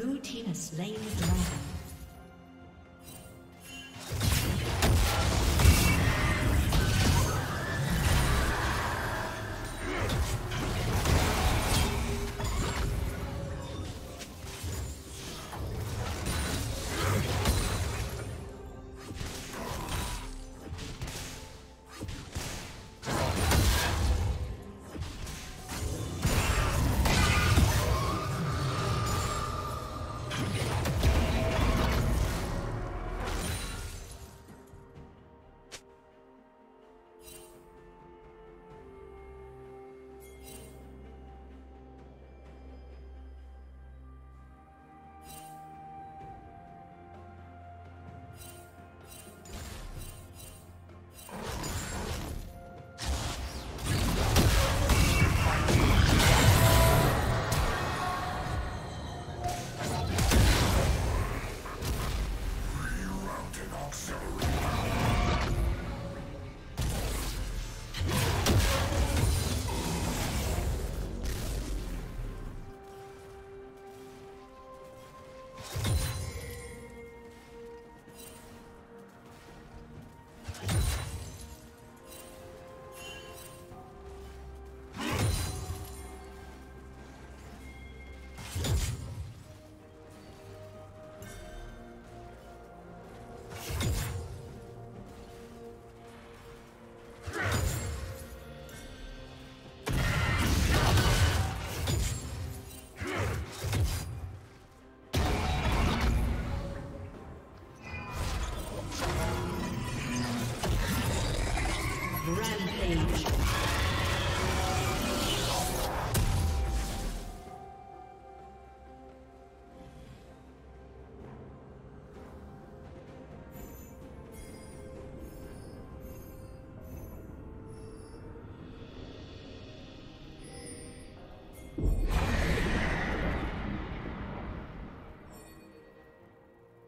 Blue team has slain the dragon.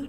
Blue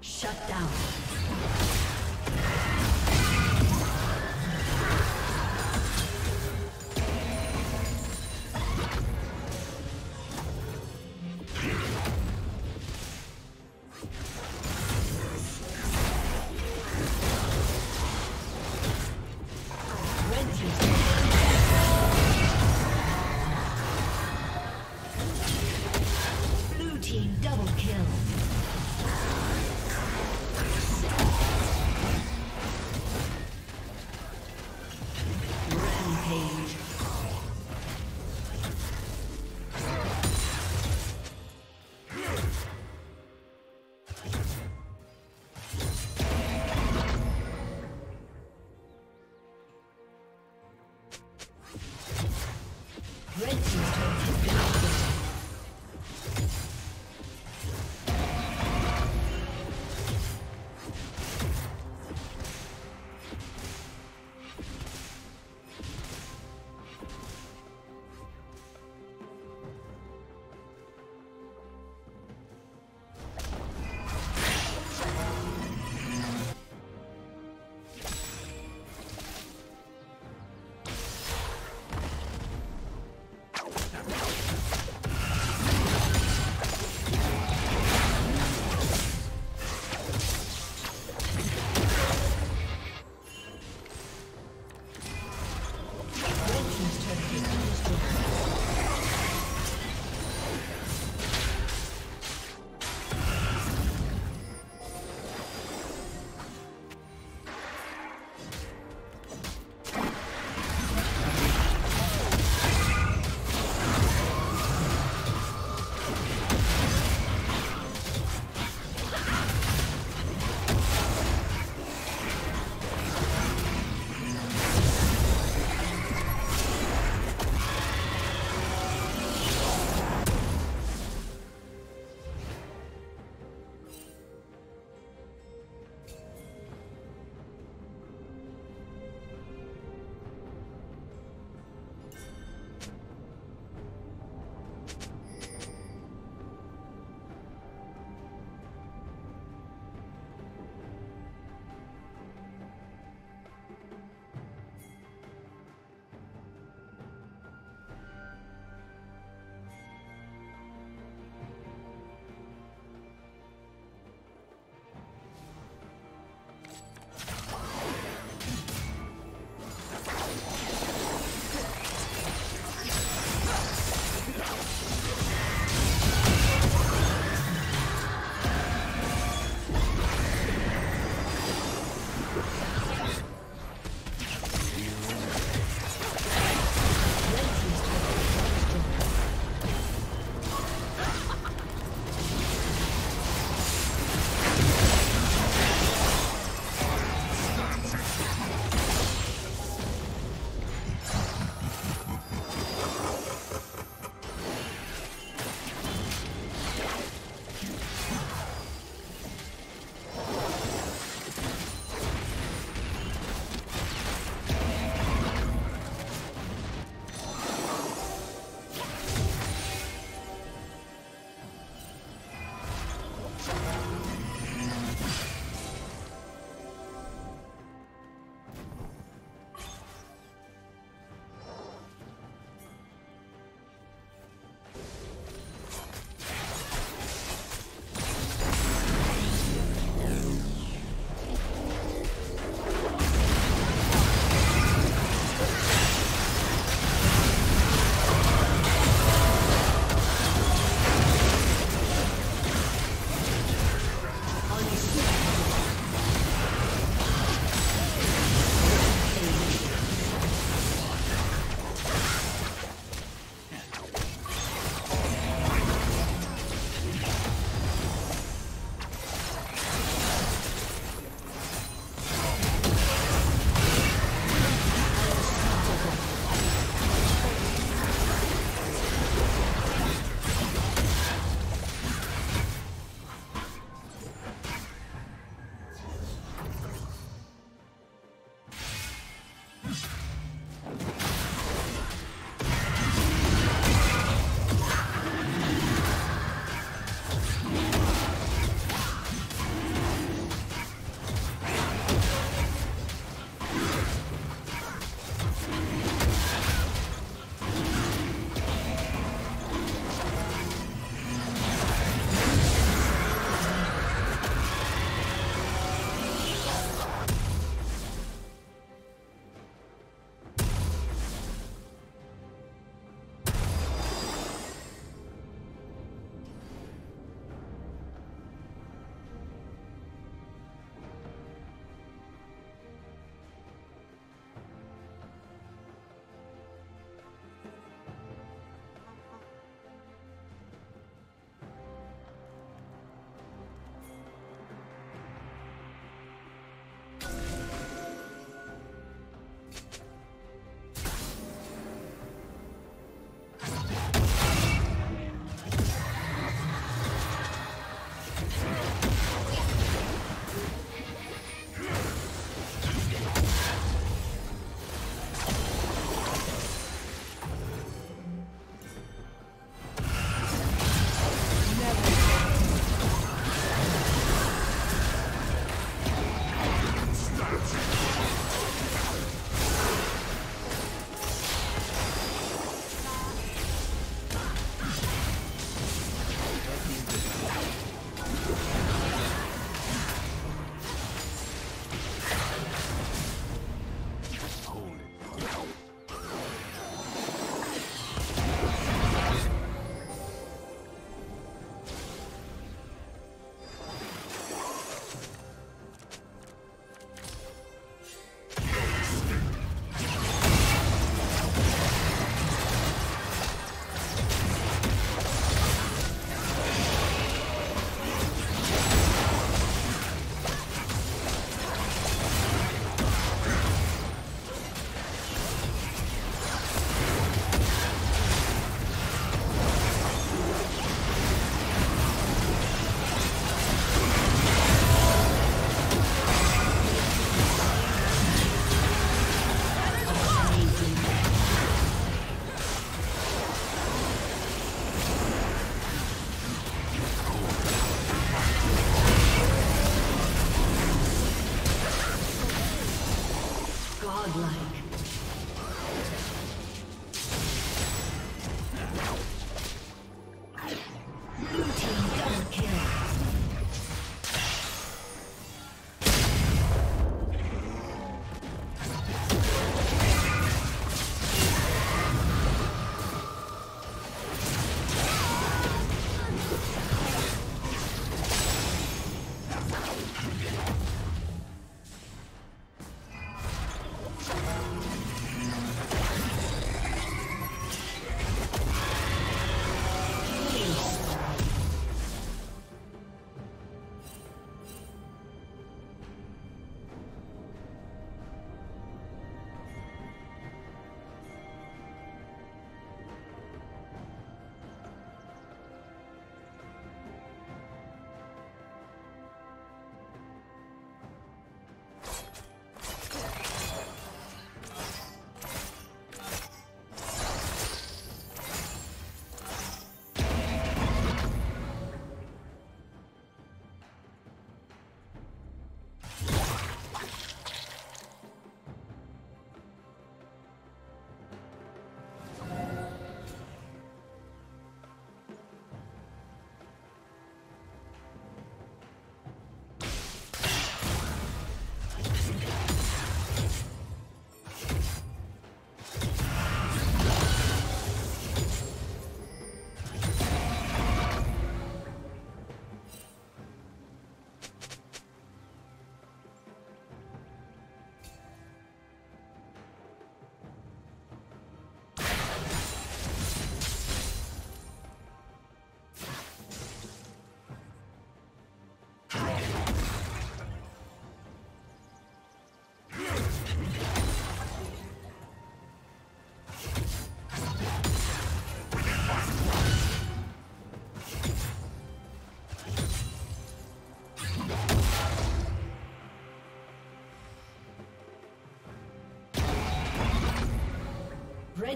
Shut down. Blue team double kill.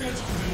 Let's go.